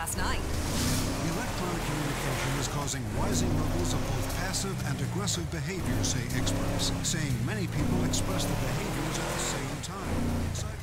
last night. Electronic communication is causing rising levels of both passive and aggressive behavior, say experts, saying many people express the behaviors at the same time.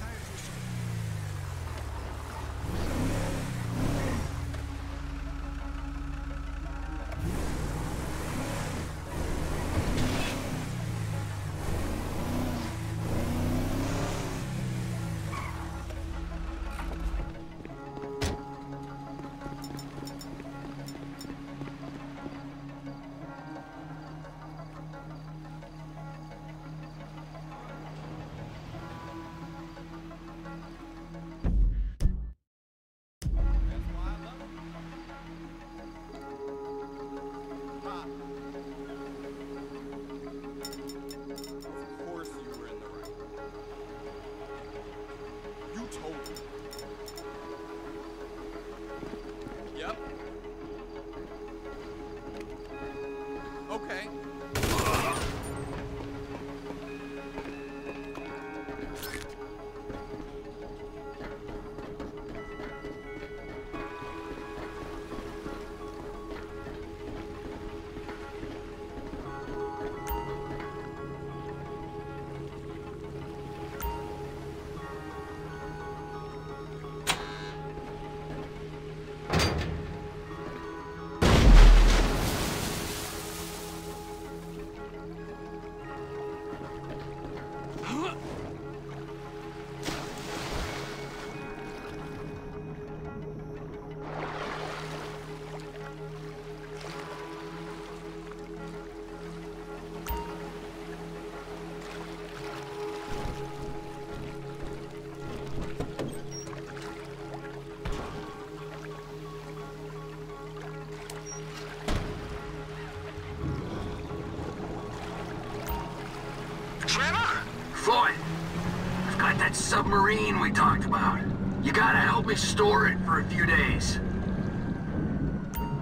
Submarine we talked about. You gotta help me store it for a few days.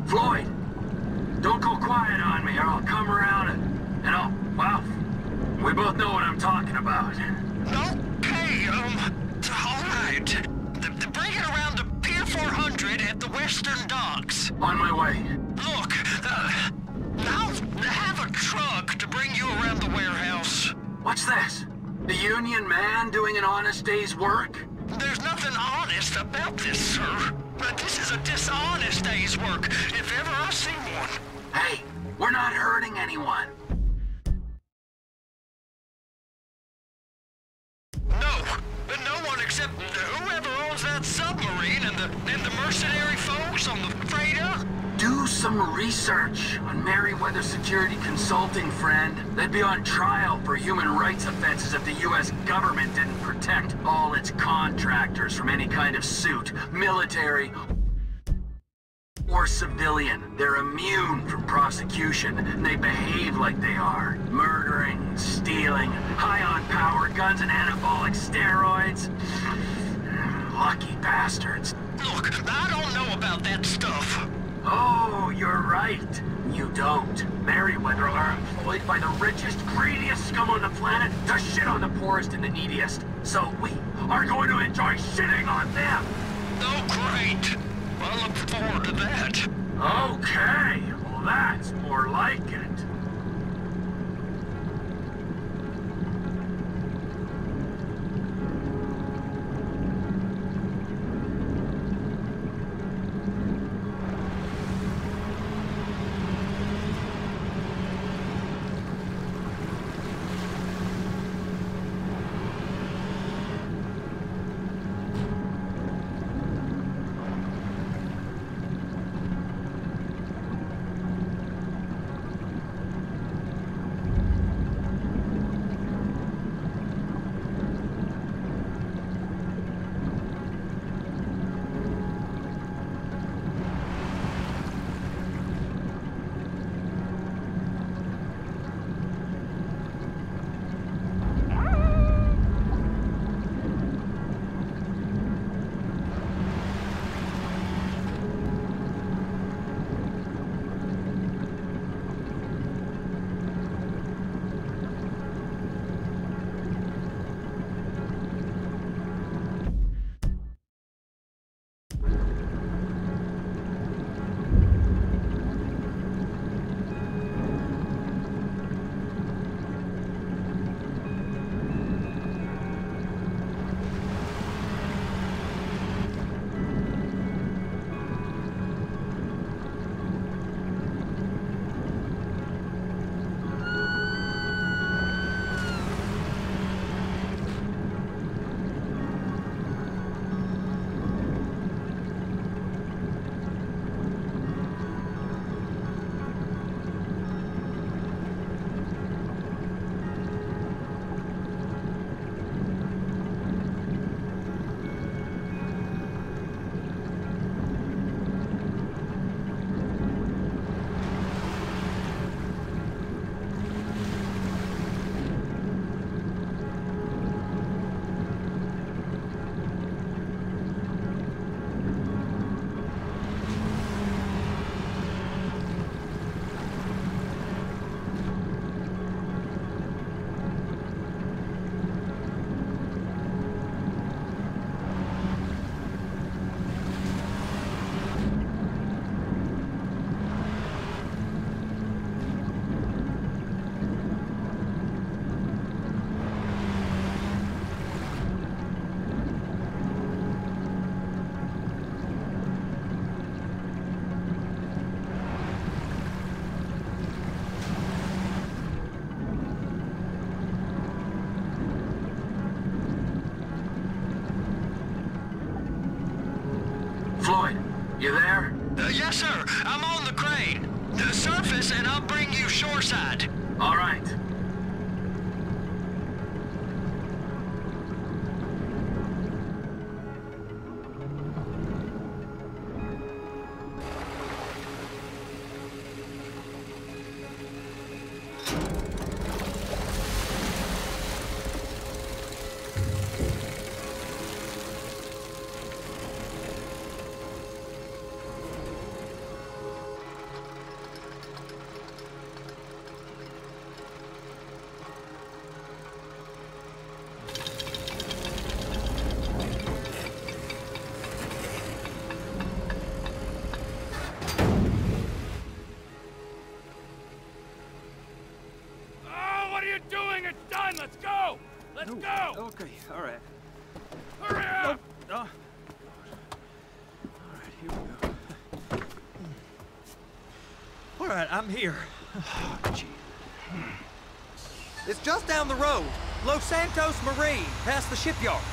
Floyd, don't go quiet on me or I'll come around and I'll... well, we both know what I'm talking about. Okay, alright. Bring it around to Pier 400 at the Western Docks. On my way. Look, I'll have a truck to bring you around the warehouse. What's this? The union man doing an honest day's work? There's nothing honest about this, sir. But this is a dishonest day's work, if ever I've seen one. Hey, we're not hurting anyone. No, but no one except whoever owns that submarine and the mercenary folks on the freighter. Do some research on Merriweather Security Consulting, friend. They'd be on trial for human rights offenses if the U.S. government didn't protect all its contractors from any kind of suit, military or civilian. They're immune from prosecution, and they behave like they are. Murdering, stealing, high on power guns and anabolic steroids. Lucky bastards. Look, I don't know about that stuff. Oh, you're right. You don't. Merriweather are employed by the richest, greediest scum on the planet to shit on the poorest and the neediest. So we are going to enjoy shitting on them. Oh, great. I look forward to that. Okay. Well, that's more like it. Floyd, you there? Yes, sir. I'm on the crane. Surface and I'll bring you shoreside. All right. Okay, all right. Hurry up! Oh, no. All right, here we go. All right, I'm here. Oh, gee. It's just down the road. Los Santos Marine, past the shipyards.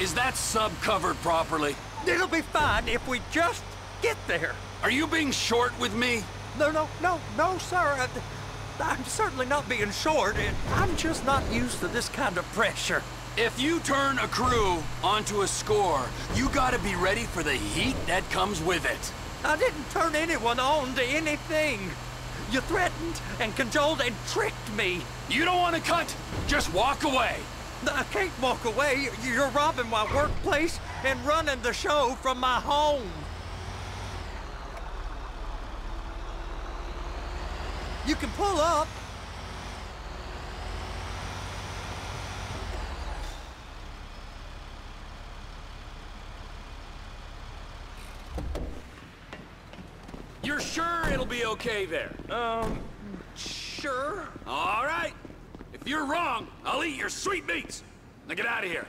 Is that sub covered properly? It'll be fine if we just get there. Are you being short with me? No, sir. I'm certainly not being short. I'm just not used to this kind of pressure. If you turn a crew onto a score, you gotta be ready for the heat that comes with it. I didn't turn anyone on to anything. You threatened and cajoled and tricked me. You don't want to cut? Just walk away. I can't walk away. You're robbing my workplace and running the show from my home. You can pull up. You're sure it'll be okay there? Sure. All right. If you're wrong, I'll eat your sweet meats. Now get out of here.